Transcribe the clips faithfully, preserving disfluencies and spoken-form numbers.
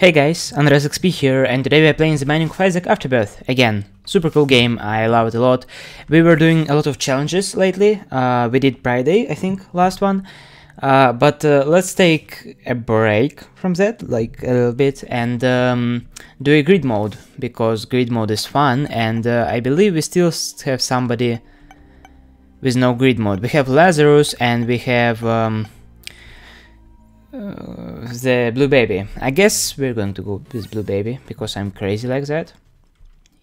Hey guys, andreasxp here, and today we are playing The Binding of Isaac Afterbirth again. Super cool game, I love it a lot. We were doing a lot of challenges lately, uh, we did Friday, I think, last one. Uh, but uh, let's take a break from that, like a little bit, and um, do a Greed mode, because Greed mode is fun, and uh, I believe we still have somebody with no Greed mode. We have Lazarus, and we have... Um, Uh, the blue baby. I guess we're going to go with blue baby because I'm crazy like that.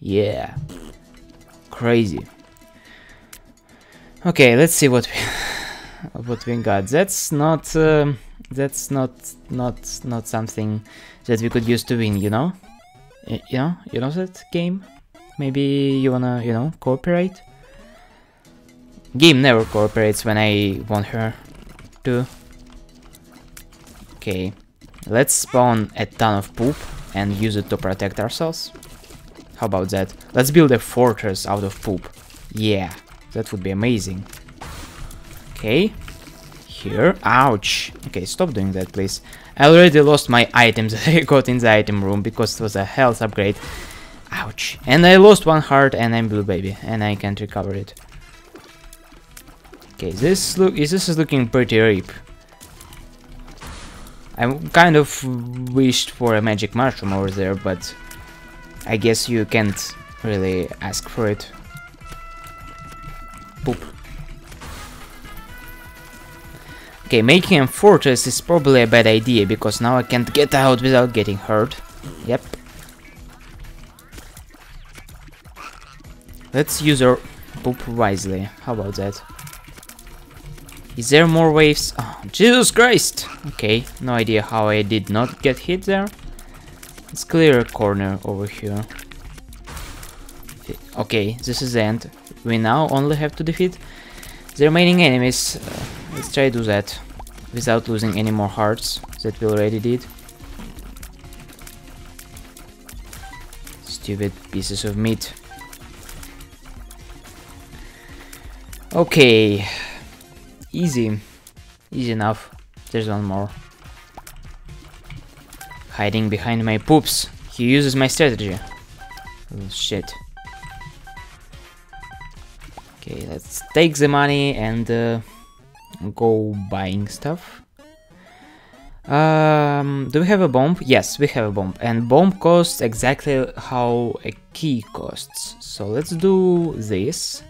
Yeah, crazy. Okay, let's see what we what we got. That's not um, that's not not not something that we could use to win. You know, you know, you know that game. Maybe you wanna you know cooperate. Game never cooperates when I want her to. Okay, let's spawn a ton of poop and use it to protect ourselves. How about that? Let's build a fortress out of poop. Yeah, that would be amazing. Okay, here. Ouch. Okay, stop doing that, please. I already lost my items that I got in the item room because it was a health upgrade. Ouch. And I lost one heart and I'm blue baby and I can't recover it. Okay, this, look, this is looking pretty ripe. I kind of wished for a magic mushroom over there, but I guess you can't really ask for it. Poop. Okay, making a fortress is probably a bad idea, because now I can't get out without getting hurt. Yep. Let's use our poop wisely. How about that? Is there more waves? Oh, Jesus Christ! Okay, no idea how I did not get hit there. Let's clear a corner over here. Okay, this is the end. We now only have to defeat the remaining enemies. Uh, let's try to do that without losing any more hearts that we already did. Stupid pieces of meat. Okay. Easy. Easy enough. There's one more. Hiding behind my poops. He uses my strategy. Oh, shit. Okay, let's take the money and uh, go buying stuff. Um, do we have a bomb? Yes, we have a bomb. And bomb costs exactly how a key costs. So let's do this.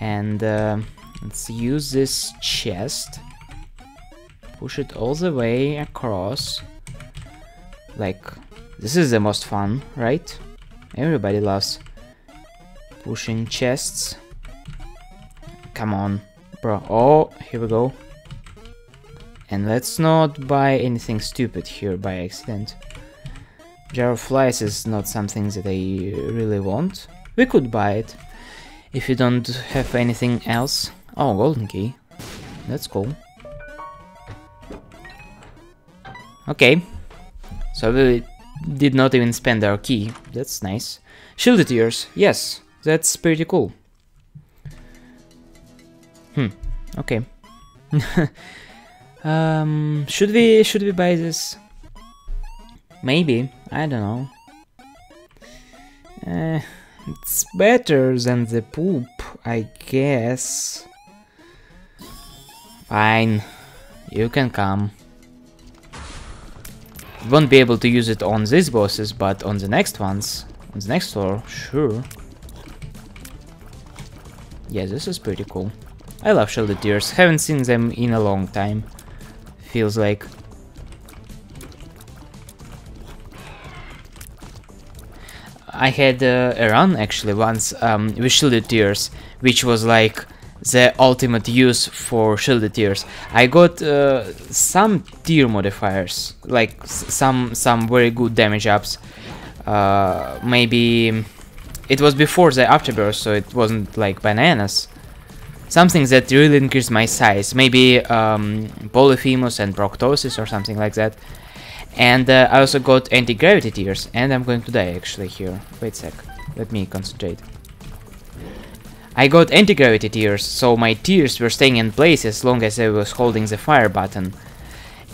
And... Uh, let's use this chest, push it all the way across. Like, this is the most fun, right? Everybody loves pushing chests. Come on, bro. Oh, here we go. And let's not buy anything stupid here by accident. Jar of Flies is not something that I really want. We could buy it if you don't have anything else. Oh, golden key. That's cool. Okay. So we did not even spend our key. That's nice. Shielded Tears. Yes, that's pretty cool. Hmm. Okay. um. Should we? Should we buy this? Maybe. I don't know. Uh, it's better than the poop, I guess. Fine, you can come. Won't be able to use it on these bosses, but on the next ones, on the next floor, sure. Yeah, this is pretty cool. I love Shielded Tears, haven't seen them in a long time, feels like. I had uh, a run actually once um, with Shielded Tears, which was like the ultimate use for Shielded Tears. I got uh, some tier modifiers, like some some very good damage ups. Uh, maybe it was before the Afterbirth, so it wasn't like bananas. Something that really increased my size, maybe um, Polyphemus and Proctosis or something like that. And uh, I also got anti-gravity tears, and I'm going to die actually here. Wait a sec, let me concentrate. I got anti-gravity tears, so my tears were staying in place as long as I was holding the fire button.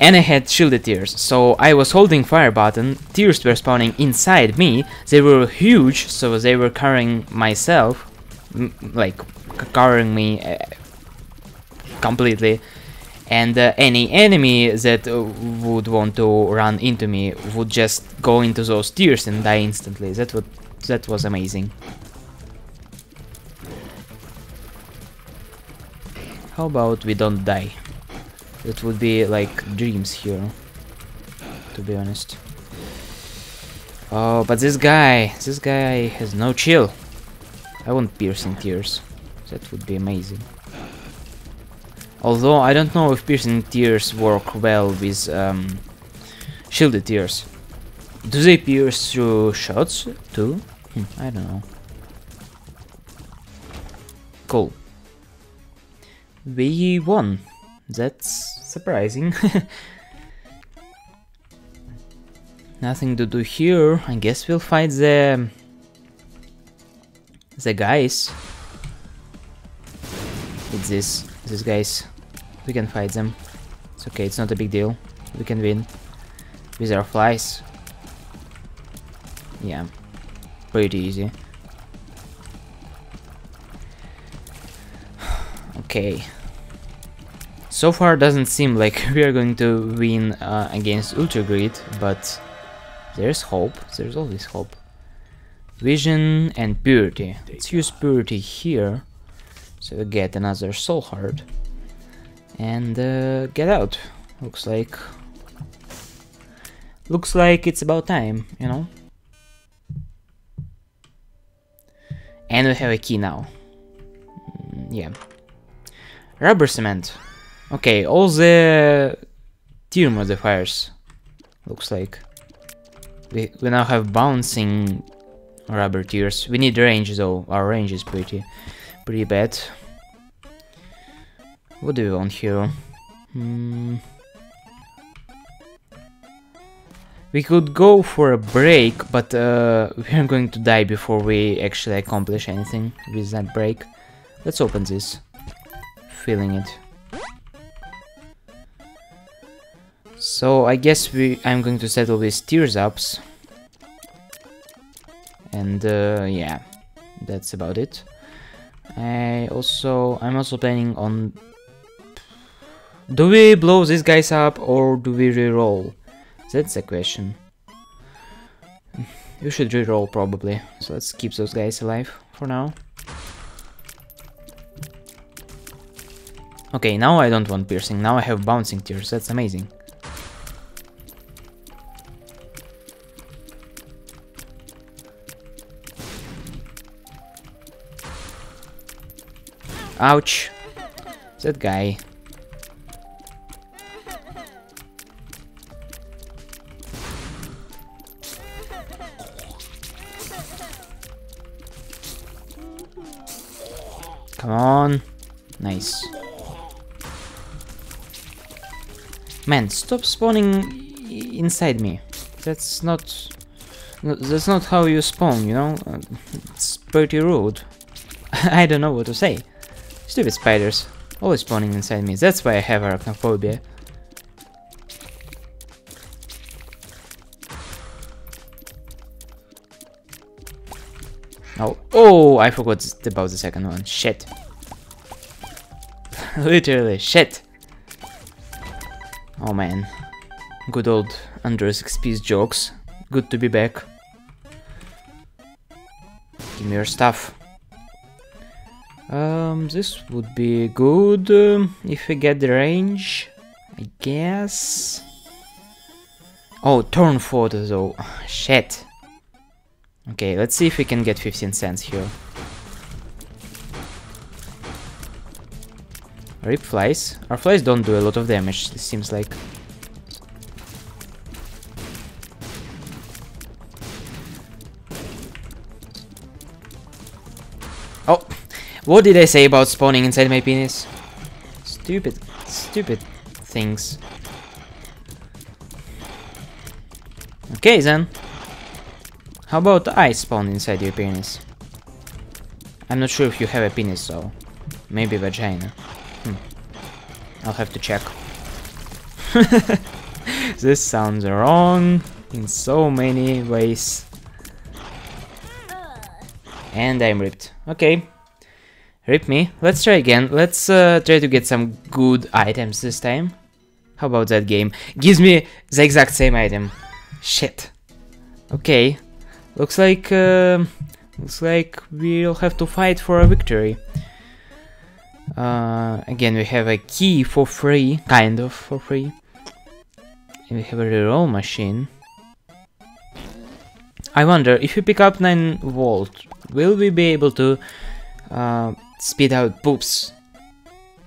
and I had Shielded Tears, so I was holding fire button, tears were spawning inside me, they were huge, so they were covering myself, m like covering me uh, completely, and uh, any enemy that uh, would want to run into me would just go into those tears and die instantly. That would, that was amazing. How about we don't die? It would be like dreams here, to be honest. Oh, but this guy, this guy has no chill. I want piercing tears. That would be amazing. Although I don't know if piercing tears work well with um, shielded tears. Do they pierce through shots too? Hmm, I don't know. Cool. We won. That's surprising. Nothing to do here. I guess we'll fight the the guys. It's this these guys. We can fight them. It's okay. It's not a big deal. We can win with our flies. Yeah, pretty easy. Okay. So far doesn't seem like we are going to win uh, against Ultra Greed, but there's hope, there's always hope. Vision and Purity. Let's use Purity here, so we get another soul heart. And uh, get out. Looks like... Looks like it's about time, you know? And we have a key now. Mm, yeah. Rubber cement. Okay, all the tier modifiers, looks like. We, we now have bouncing rubber tears. We need range though, our range is pretty pretty bad. What do we want here? Hmm. We could go for a break, but uh, we're going to die before we actually accomplish anything with that break. Let's open this. Feeling it. So I guess we, I'm going to settle these tears ups, and uh, yeah, that's about it. I also, I'm also planning on. Do we blow these guys up or do we reroll? That's the question. You should reroll probably. So let's keep those guys alive for now. Okay, now I don't want piercing. Now I have bouncing tears. That's amazing. Ouch! That guy. Come on. Nice. Man, stop spawning inside me. That's not... That's not how you spawn, you know? It's pretty rude. I don't know what to say. Stupid spiders, always spawning inside me, that's why I have arachnophobia. Oh, oh, I forgot about the second one, shit. Literally, shit. Oh man, good old andreasxp's jokes, good to be back. Give me your stuff. Um, this would be good um, if we get the range, I guess. Oh, turn photo though, shit. Okay, let's see if we can get fifteen cents here. Rip flies. Our flies don't do a lot of damage, it seems like. Oh. What did I say about spawning inside my penis? Stupid, stupid things. Okay then. How about I spawn inside your penis? I'm not sure if you have a penis, so maybe vagina. Hmm. I'll have to check. This sounds wrong in so many ways. And I'm ripped. Okay. Rip me. Let's try again. Let's uh, try to get some good items this time. How about that game? Gives me the exact same item. Shit. Okay. Looks like... Uh, looks like we'll have to fight for a victory. Uh, again, we have a key for free. Kind of for free. And we have a reroll machine. I wonder, if we pick up nine volt, will we be able to... Uh, speed out poops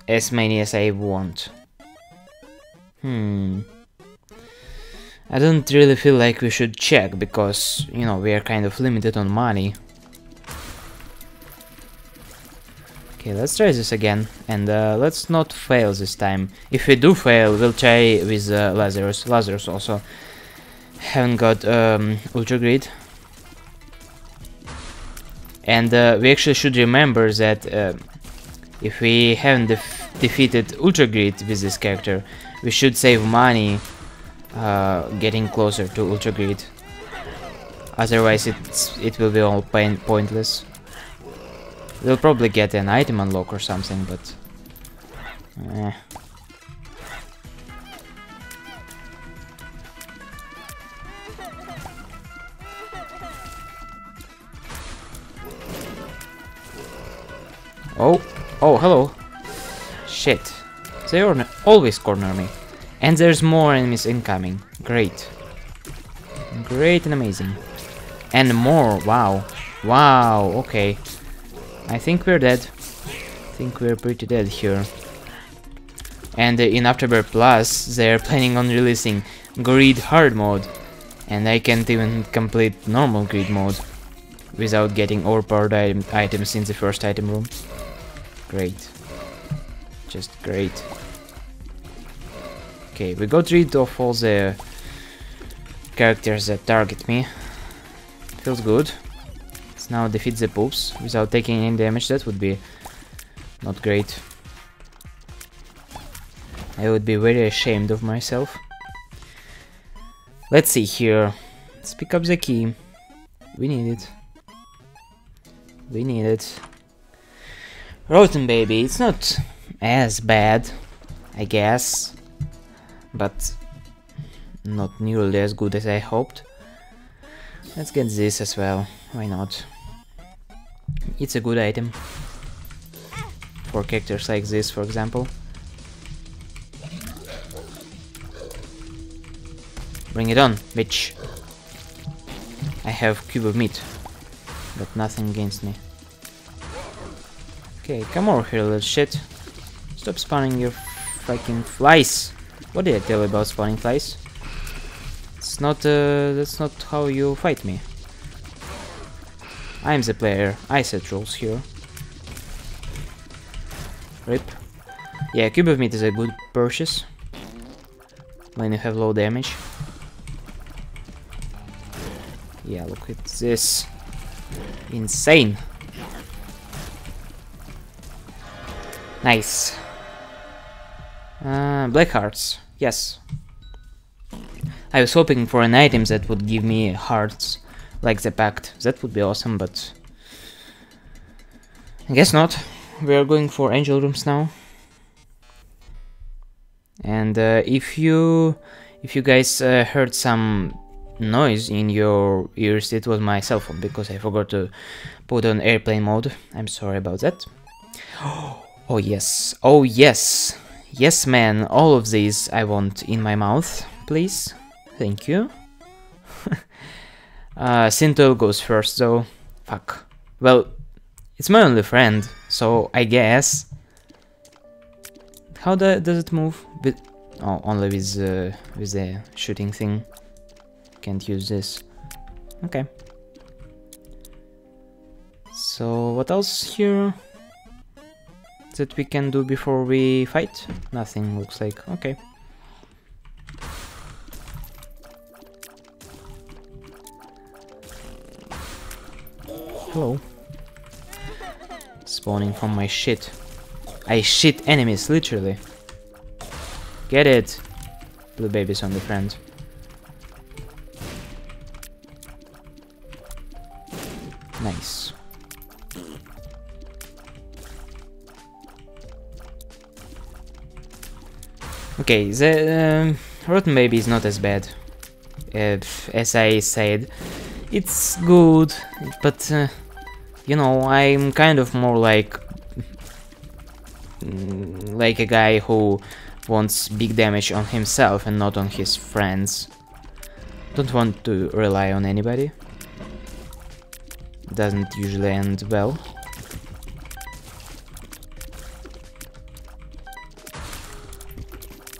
as many as I want. Hmm. I don't really feel like we should check because, you know, we are kind of limited on money. Okay, let's try this again and uh, let's not fail this time. If we do fail, we'll try with uh, Lazarus. Lazarus also haven't got um, Ultra Greed. And uh, we actually should remember that uh, if we haven't def defeated Ultra Greed with this character, we should save money uh, getting closer to Ultra Greed. Otherwise it's, it will be all pain pointless. We'll probably get an item unlock or something, but... Eh. Oh, oh, hello. Shit. They always corner me. And there's more enemies incoming. Great. Great and amazing. And more, wow. Wow, okay. I think we're dead. I think we're pretty dead here. And in Afterbirth Plus, they're planning on releasing Greed Hard mode. And I can't even complete normal Greed mode without getting overpowered item items in the first item room. Great. Just great. Okay, we got rid of all the characters that target me. Feels good. Let's now defeat the poops without taking any damage. That would be not great. I would be very ashamed of myself. Let's see here. Let's pick up the key. We need it. We need it. Rotten Baby, it's not as bad, I guess, but not nearly as good as I hoped. Let's get this as well, why not? It's a good item for characters like this, for example. Bring it on, bitch. I have Cube of Meat, but nothing against me. Okay, come over here, little shit. Stop spawning your fucking flies. What did I tell you about spawning flies? It's not, uh, that's not how you fight me. I'm the player. I set rules here. Rip. Yeah, Cube of Meat is a good purchase when you have low damage. Yeah, look at this. Insane. Nice. Uh, black hearts. Yes. I was hoping for an item that would give me hearts like the Pact. That would be awesome, but... I guess not. We are going for angel rooms now. And uh, if you... If you guys uh, heard some noise in your ears, it was my cell phone, because I forgot to put on airplane mode. I'm sorry about that. Oh! Oh yes, oh yes, yes man, all of these I want in my mouth, please, thank you. uh, Sintel goes first though, fuck. Well, it's my only friend, so I guess... How do, does it move? With, oh, only with, uh, with the shooting thing. Can't use this. Okay. So, what else here? That we can do before we fight? Nothing, looks like. Okay. Hello. Spawning from my shit. I shit enemies, literally. Get it. Blue baby's only friend. Nice. Okay, the um, Rotten Baby is not as bad. Uh, as I said, it's good, but uh, you know, I'm kind of more like like a guy who wants big damage on himself and not on his friends. Don't want to rely on anybody. Doesn't usually end well.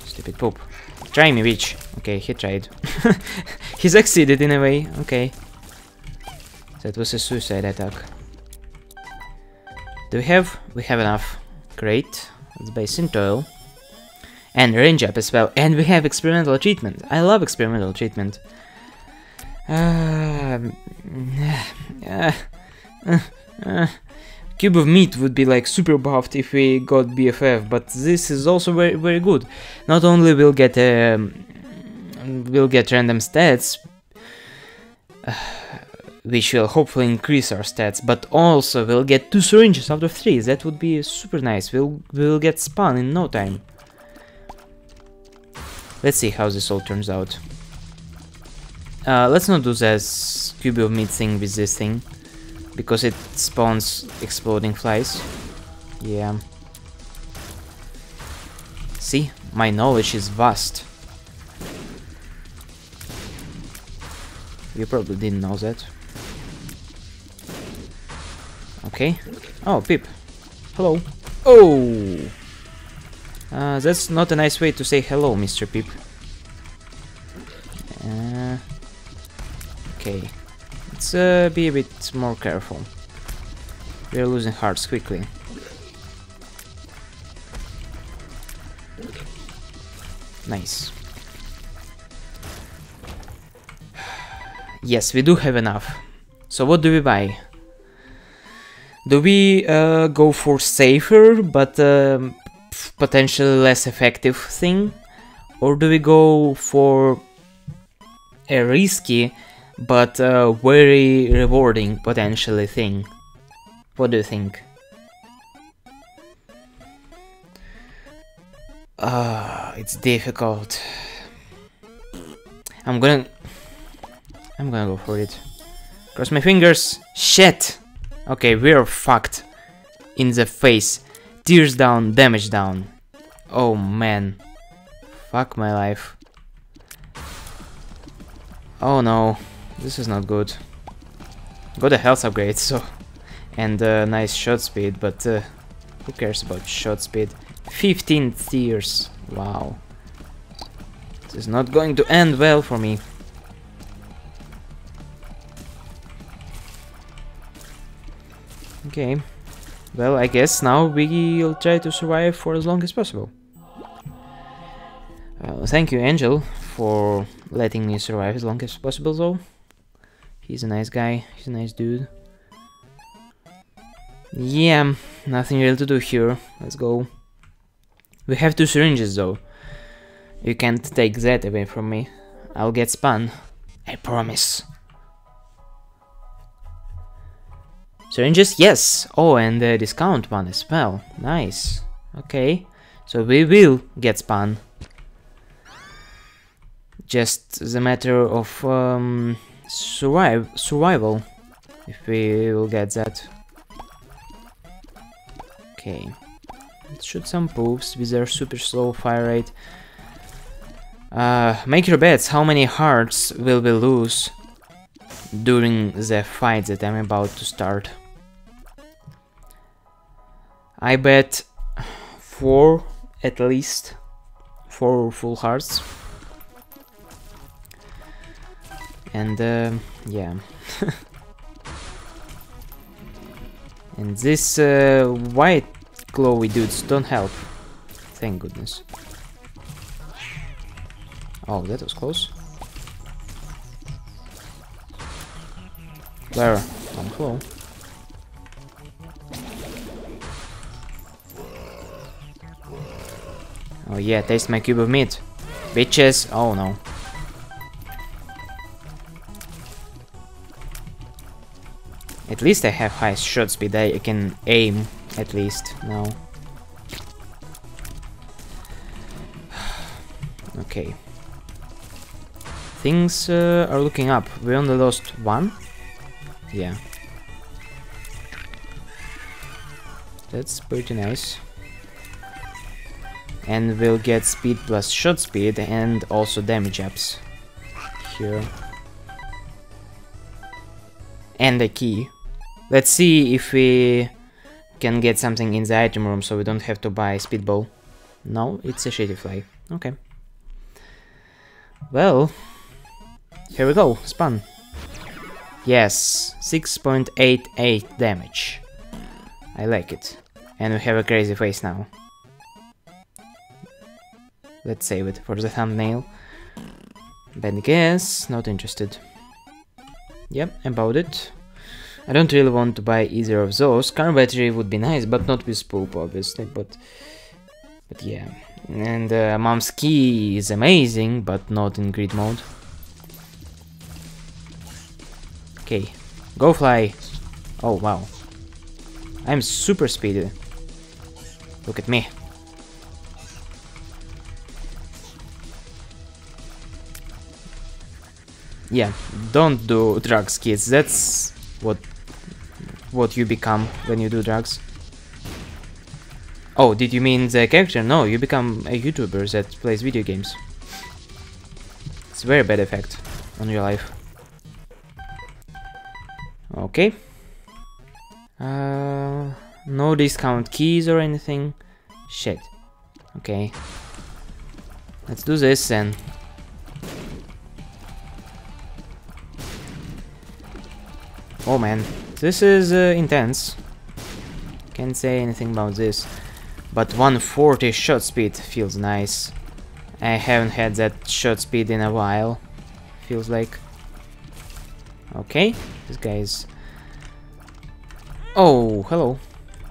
Stupid poop. Try me, bitch. Okay, he tried. He succeeded in a way. Okay. That was a suicide attack. Do we have? We have enough. Great. Let's buy Sintel. And range up as well. And we have experimental treatment. I love experimental treatment. Uh, uh, uh, uh. Cube of Meat would be like super buffed if we got B F F, but this is also very, very good. Not only we'll get um, we'll get random stats, uh, which will hopefully increase our stats, but also we'll get two syringes out of three. That would be super nice. We'll we'll get spun in no time. Let's see how this all turns out. Uh, let's not do this Cube of Meat thing with this thing, because it spawns exploding flies. Yeah. See? My knowledge is vast. You probably didn't know that. Okay. Oh, Pip. Hello. Oh! Uh, that's not a nice way to say hello, Mister Pip. Uh, okay. Let's uh, be a bit more careful. We're losing hearts quickly. Nice. Yes, we do have enough. So what do we buy? Do we uh, go for safer but um, potentially less effective thing? Or do we go for a risky but uh, very rewarding potentially thing? What do you think? Ah, uh, it's difficult. I'm gonna... I'm gonna go for it. Cross my fingers. Shit! Okay, we're fucked. In the face. Tears down, damage down. Oh man. Fuck my life. Oh no. This is not good. Got a health upgrade, so... And uh, nice shot speed, but... Uh, who cares about shot speed? fifteen tears. Wow. This is not going to end well for me. Okay. Well, I guess now we'll try to survive for as long as possible. Uh, thank you, Angel, for letting me survive as long as possible, though. He's a nice guy. He's a nice dude. Yeah, nothing real to do here. Let's go. We have two syringes, though. You can't take that away from me. I'll get spun. I promise. Syringes, yes! Oh, and the discount one as well. Nice. Okay. So we will get spun. Just the matter of um, survive survival, if we will get that. Okay. Let's shoot some poops with their super slow fire rate. Uh, make your bets, how many hearts will we lose during the fight that I'm about to start. I bet four at least, four full hearts, and uh, yeah. And these uh, white glowy dudes don't help, thank goodness. Oh, that was close. Where? Come close. Oh yeah, taste my cube of meat. Bitches. Oh no. At least I have high shot speed. I can aim at least now. Okay. Things uh, are looking up. We only lost one? Yeah. That's pretty nice. And we'll get speed plus shot speed and also damage ups here. And a key. Let's see if we can get something in the item room so we don't have to buy speedball. No, it's a shitty fly. Okay. Well, here we go, spun. Yes, six point eight eight damage. I like it. And we have a crazy face now. Let's save it for the thumbnail. Bad guess, not interested. Yep, about it. I don't really want to buy either of those. Car battery would be nice, but not with poop, obviously, but... But yeah. And uh, Mom's key is amazing, but not in greed mode. Okay, go fly! Oh wow. I'm super speedy. Look at me. Yeah, don't do drugs, kids. That's what what you become when you do drugs. Oh, did you mean the character? No, you become a YouTuber that plays video games. It's a very bad effect on your life. Okay. Uh, no discount keys or anything. Shit. Okay. Let's do this then. Oh man, this is uh, intense. Can't say anything about this. But one forty shot speed feels nice. I haven't had that shot speed in a while, feels like. Okay, this guy's... Oh, hello.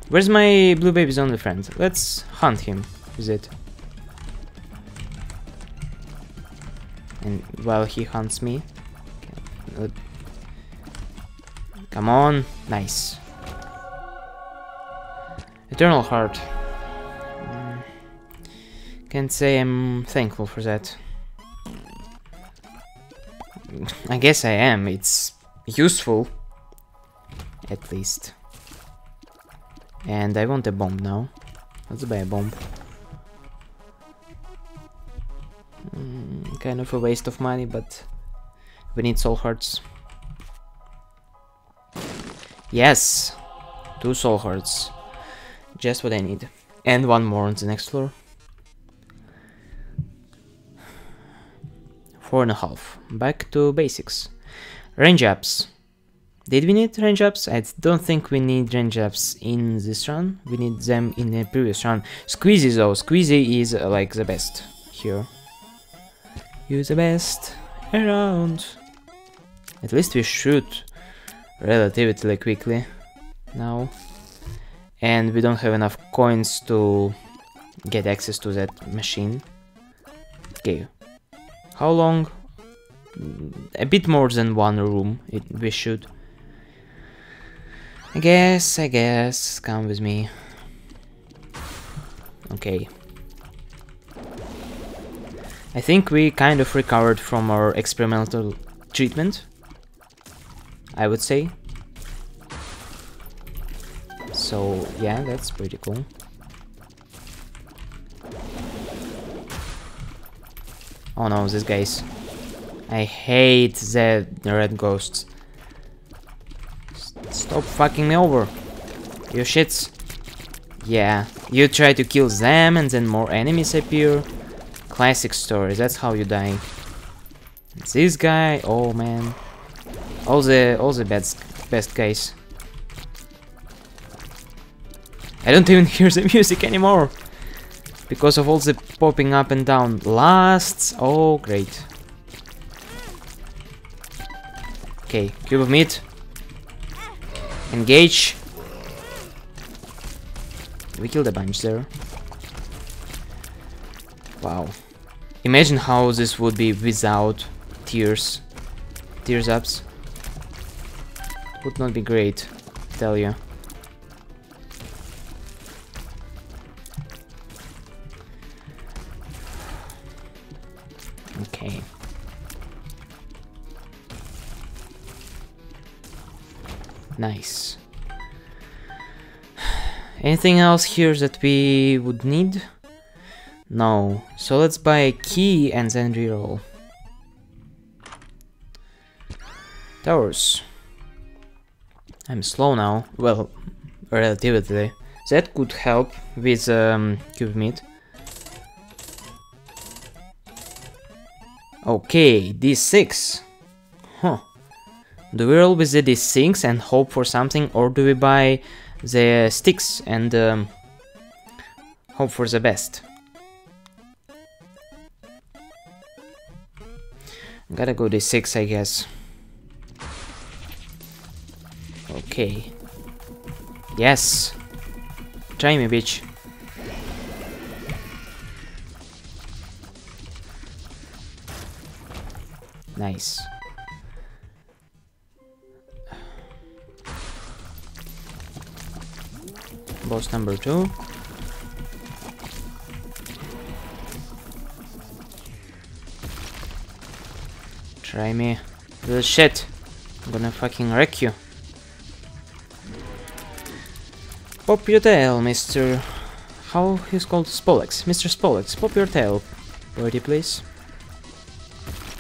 Where's my blue baby's only friend? Let's hunt him with it. And while he hunts me... Come on, nice. Eternal heart. Mm. Can't say I'm thankful for that. I guess I am, it's useful. At least. And I want a bomb now. Let's buy a bomb. Mm, kind of a waste of money, but we need soul hearts. Yes! Two soul hearts. Just what I need. And one more on the next floor. Four and a half. Back to basics. Range ups. Did we need range ups? I don't think we need range ups in this run. We need them in the previous run. Squeezy though. Squeezy is uh, like the best here. You're the best around. At least we shoot relatively quickly now. And we don't have enough coins to get access to that machine. Okay. How long? A bit more than one room, it, we should. I guess, I guess, come with me. Okay. I think we kind of recovered from our experimental treatment, I would say. So, yeah, that's pretty cool. Oh no, these guys. I hate the red ghosts. S stop fucking me over. You shits. Yeah, you try to kill them and then more enemies appear. Classic story, that's how you die. It's this guy, oh man. All the, all the best, best guys. I don't even hear the music anymore because of all the popping up and down lasts. Oh, great. Okay, cube of meat. Engage. We killed a bunch there. Wow. Imagine how this would be without tears. Tears ups. Would not be great, I tell you. Okay. Nice. Anything else here that we would need? No. So let's buy a key and then reroll. Towers. I'm slow now. Well, relatively. That could help with um, cube meat. Okay, D six. Huh. Do we roll with the D six and hope for something, or do we buy the sticks and um, hope for the best? Gotta go D six, I guess. Okay. Yes! Try me, bitch. Nice. Boss number two. Try me. Little shit. I'm gonna fucking wreck you. Pop your tail, Mister How he's called? Spolex. Mister Spolex, pop your tail. Purity, please.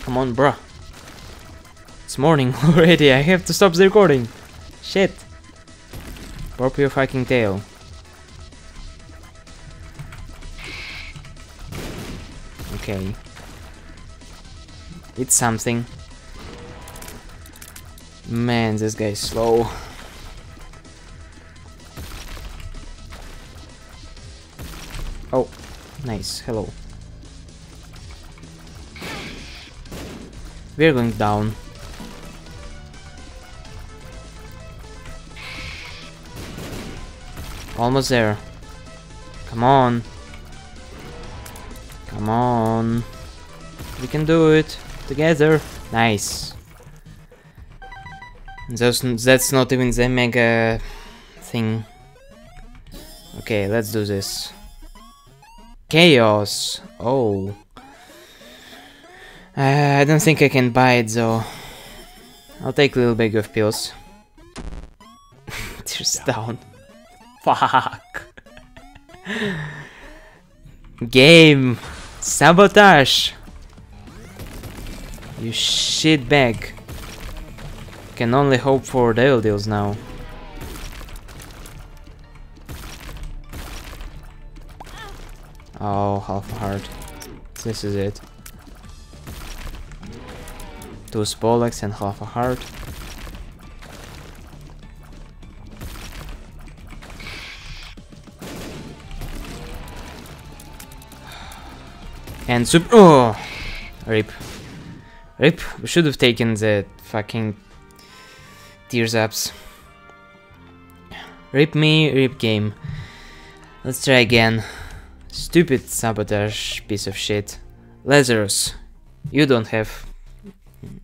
Come on, bruh. It's morning already. I have to stop the recording. Shit. Pop your fucking tail. Okay. It's something. Man, this guy's slow. Oh, nice. Hello. We're going down. Almost there. Come on. Come on. We can do it. Together. Nice. That's, that's not even the mega thing. Okay, let's do this. Chaos. Oh. Uh, I don't think I can buy it though. I'll take a little bag of pills. Tears down. Fuck. Game. Sabotage. You shit bag. Can only hope for devil deals now. Oh, half heart. This is it. Two Spolex and half a heart. And super. Oh! Rip. Rip. We should have taken the fucking tears ups. Rip me, rip game. Let's try again. Stupid sabotage piece of shit. Lazarus, you don't have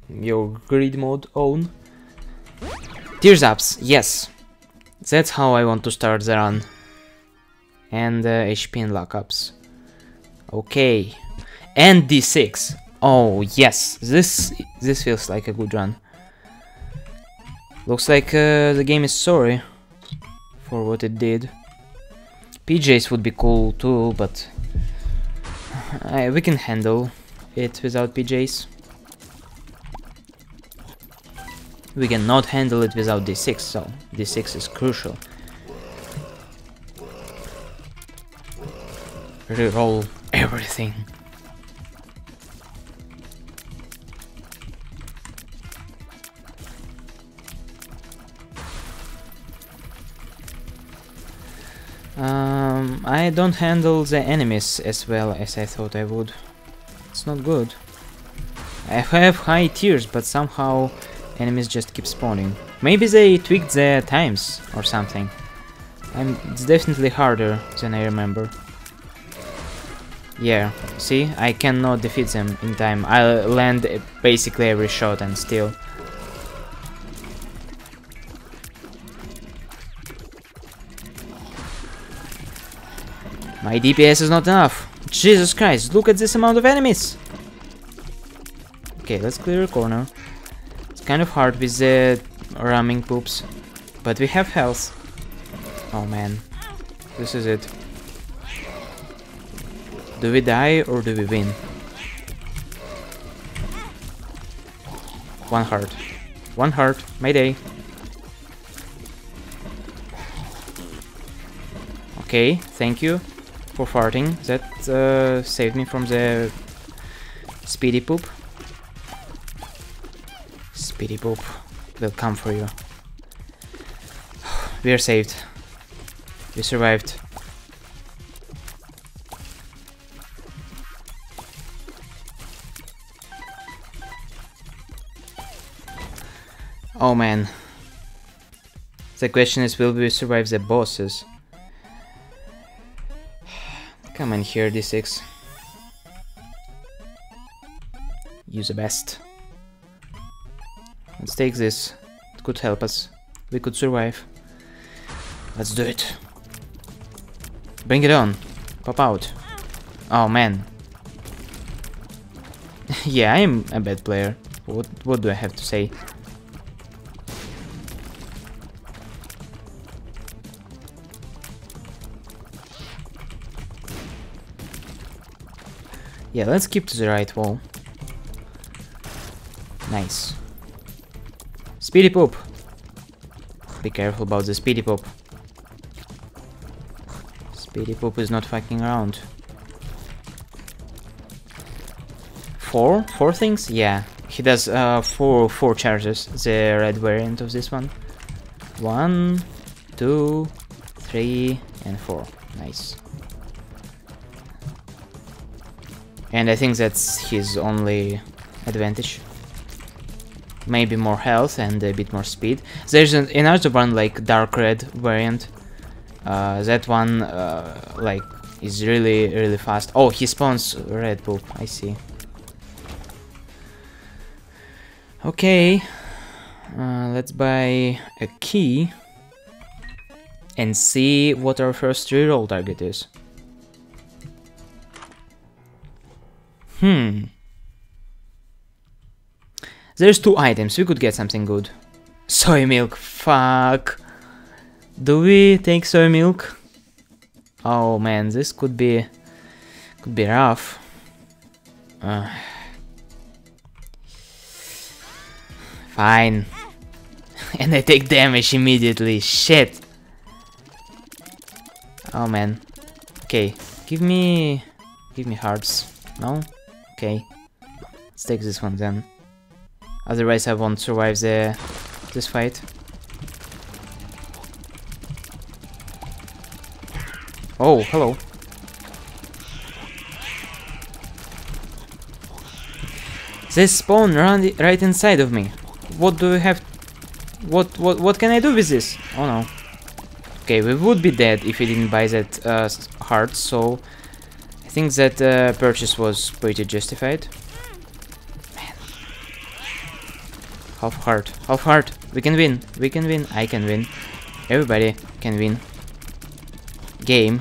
your greed mode on. Tears ups, yes. That's how I want to start the run. And uh, H P and luck ups. Okay. And D six. Oh yes, this this feels like a good run. Looks like uh, the game is sorry for what it did. P Js would be cool too, but uh, we can handle it without P Js. We cannot handle it without D six, so D six is crucial. Reroll everything. Um, I don't handle the enemies as well as I thought I would. It's not good. I have high tiers, but somehow enemies just keep spawning. Maybe they tweaked their times or something. I'm, it's definitely harder than I remember. Yeah, see? I cannot defeat them in time. I land basically every shot and still. My D P S is not enough. Jesus Christ, look at this amount of enemies! Okay, let's clear a corner. It's kind of hard with the ramming poops. But we have health. Oh man. This is it. Do we die or do we win? One heart. One heart. Mayday. Okay, thank you for farting. That uh, saved me from the speedy poop. Speedy poop will come for you. We are saved. We survived. Oh man. The question is, will we survive the bosses? Come on here, D six. Use the best. Let's take this. It could help us. We could survive. Let's do it. Bring it on. Pop out. Oh man. Yeah, I'm a bad player. What what do I have to say? Yeah, let's keep to the right wall. Nice. Speedy poop. Be careful about the speedy poop. Speedy poop is not fucking around. Four? Four things? Yeah. He does uh, four, four charges, the red variant of this one. One, two, three, and four. Nice. And I think that's his only advantage. Maybe more health and a bit more speed. There's an, another one, like dark red variant. Uh, that one, uh, like, is really, really fast. Oh, he spawns red poop, I see. Okay, uh, let's buy a key and see what our first reroll target is. Hmm. There's two items, we could get something good. Soy milk, fuck. Do we take soy milk? Oh man, this could be could be rough. Uh, fine. And I take damage immediately. Shit. Oh man. Okay, give me give me hearts. No? Okay. Let's take this one then. Otherwise I won't survive the this fight. Oh, hello. They spawn right, right inside of me. What do we have? What what what can I do with this? Oh no. Okay, we would be dead if we didn't buy that uh, heart. So I think that uh, purchase was pretty justified. Man. Half heart, half heart. We can win. We can win. I can win. Everybody can win. Game.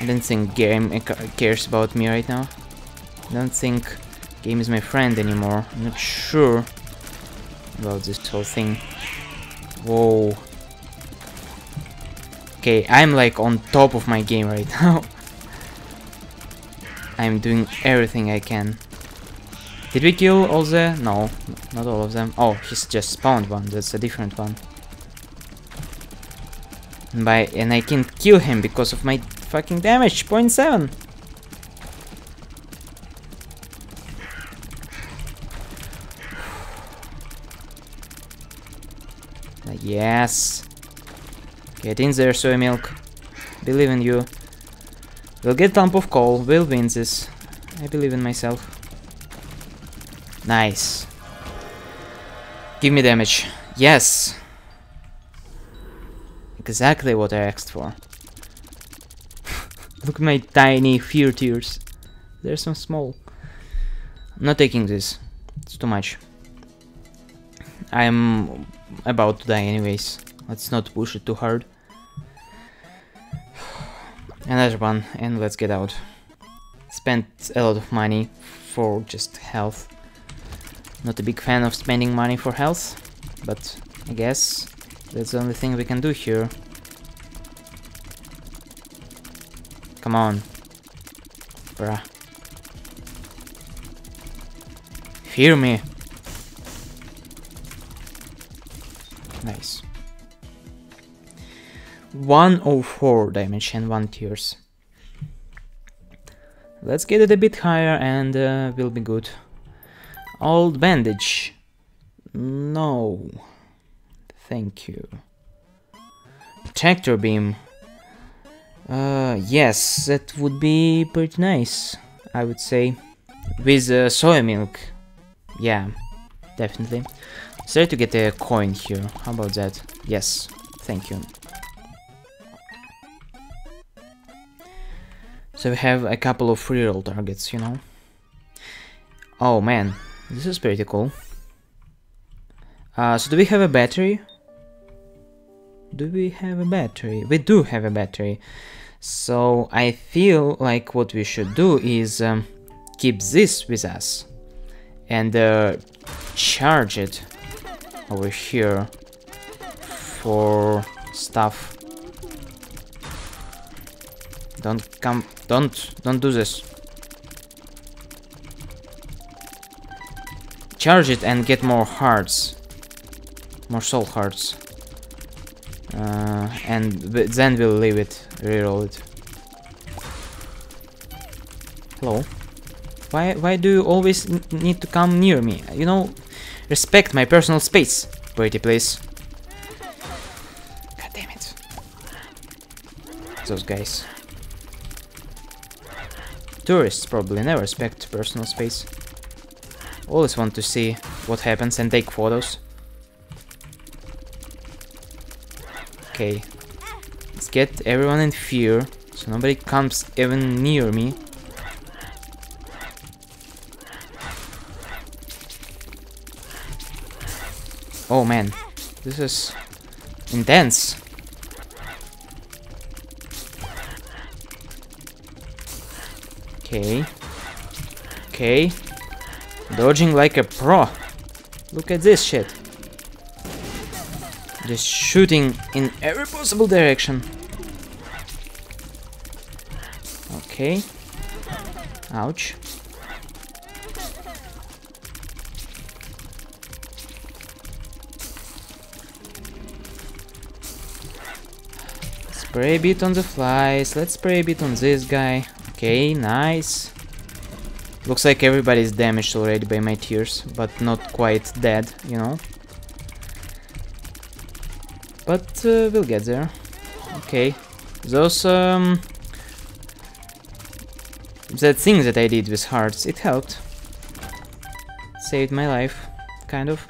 I don't think game cares about me right now. I don't think game is my friend anymore. I'm not sure about this whole thing. Whoa. Okay, I'm like on top of my game right now. I'm doing everything I can. Did we kill all the... no, not all of them. Oh, he's just spawned one, that's a different one. By, and I can't kill him because of my fucking damage, zero point seven. Yes. Get in there, soy milk. Believe in you. We'll get lump of coal, we'll win this. I believe in myself. Nice. Give me damage. Yes. Exactly what I asked for. Look at my tiny fear tears. They're so small. I'm not taking this. It's too much. I'm about to die anyways. Let's not push it too hard. Another one, and let's get out. Spent a lot of money for just health. Not a big fan of spending money for health, but I guess that's the only thing we can do here. Come on. Bruh. Fear me. Nice. one oh four damage and one tears. Let's get it a bit higher and uh, we'll be good. Old bandage. No. Thank you. Tractor beam. Uh, yes, that would be pretty nice, I would say. With uh, soy milk. Yeah, definitely. Let's try to get a coin here. How about that? Yes, thank you. So we have a couple of reroll targets, you know. Oh man, this is pretty cool. Uh, so do we have a battery? Do we have a battery? We do have a battery. So I feel like what we should do is um, keep this with us. And uh, charge it over here for stuff. Don't come, don't, don't do this. Charge it and get more hearts. More soul hearts. Uh, and then we'll leave it, reroll it. Hello? Why, why do you always need to come near me? You know, respect my personal space. Pretty please. God damn it. Those guys. Tourists probably never respect personal space. Always want to see what happens and take photos. Okay. Let's get everyone in fear, so nobody comes even near me. Oh man, this is intense. Okay. Okay. Dodging like a pro. Look at this shit. Just shooting in every possible direction. Okay. Ouch. Spray a bit on the flies, let's spray a bit on this guy. Okay, nice. Looks like everybody's damaged already by my tears, but not quite dead, you know. But uh, we'll get there. Okay. Those, um... that thing that I did with hearts, it helped. Saved my life, kind of.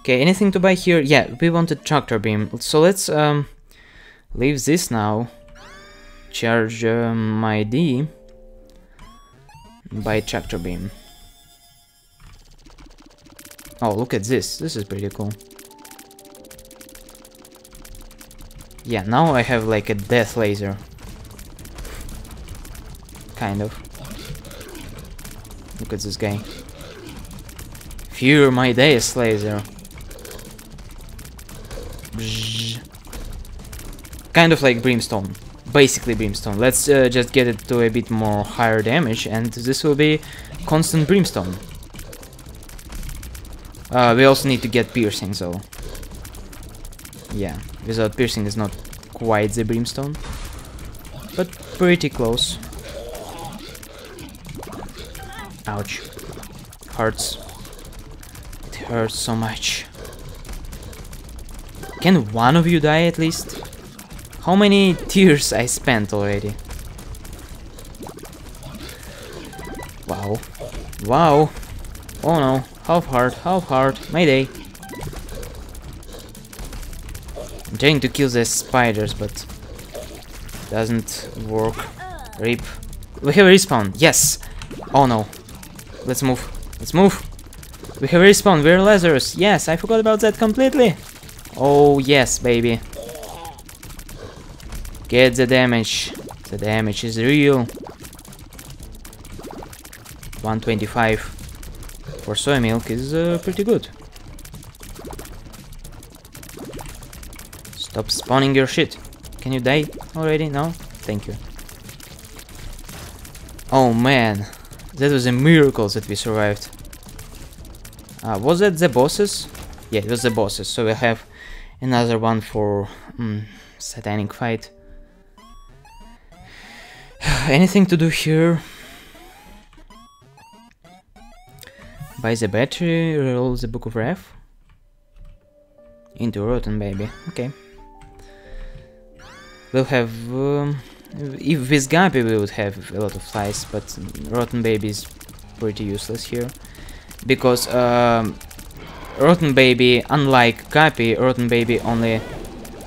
Okay, anything to buy here? Yeah, we wanted tractor beam, so let's um, leave this now. Charge uh, my D by tractor beam. Oh, look at this, this is pretty cool. Yeah, now I have like a death laser. Kind of. Look at this guy. Fear my death laser. Kind of like brimstone, basically brimstone. Let's uh, just get it to a bit more higher damage, and this will be constant brimstone. Uh, we also need to get piercing, so yeah, without piercing is not quite the brimstone, but pretty close. Ouch! Hurts. It hurts so much. Can one of you die at least? How many tears I spent already? Wow. Wow. Oh no. Half heart, half heart. Mayday. I'm trying to kill the spiders, but Doesn't work. Rip. We have a respawn. Yes. Oh no. Let's move. Let's move. We have a respawn. We're Lazarus. Yes, I forgot about that completely. Oh yes, baby. Get the damage. The damage is real. one twenty-five for soy milk is uh, pretty good. Stop spawning your shit. Can you die already? No? Thank you. Oh man, that was a miracle that we survived. Uh, was that the bosses? Yeah, it was the bosses, so we have another one for mm, satanic fight. Anything to do here? Buy the battery, roll the Book of Wrath into Rotten Baby. Okay. We'll have... Um, if with Guppy we would have a lot of flies, but Rotten Baby is pretty useless here. Because um, Rotten Baby, unlike Guppy, Rotten Baby only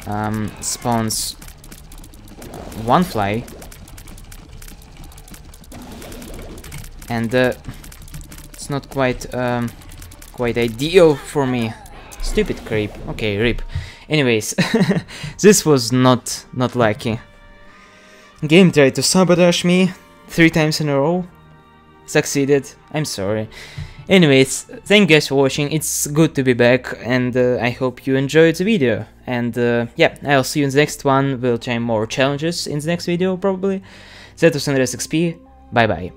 um, spawns one fly. And... Uh, it's not quite um, quite ideal for me. Stupid creep. Okay, rip. Anyways, this was not not lucky. Game tried to sabotage me three times in a row. Succeeded. I'm sorry. Anyways, thank you guys for watching. It's good to be back, and uh, I hope you enjoyed the video. And uh, yeah, I'll see you in the next one. We'll try more challenges in the next video probably. That was andreasxp. Bye bye.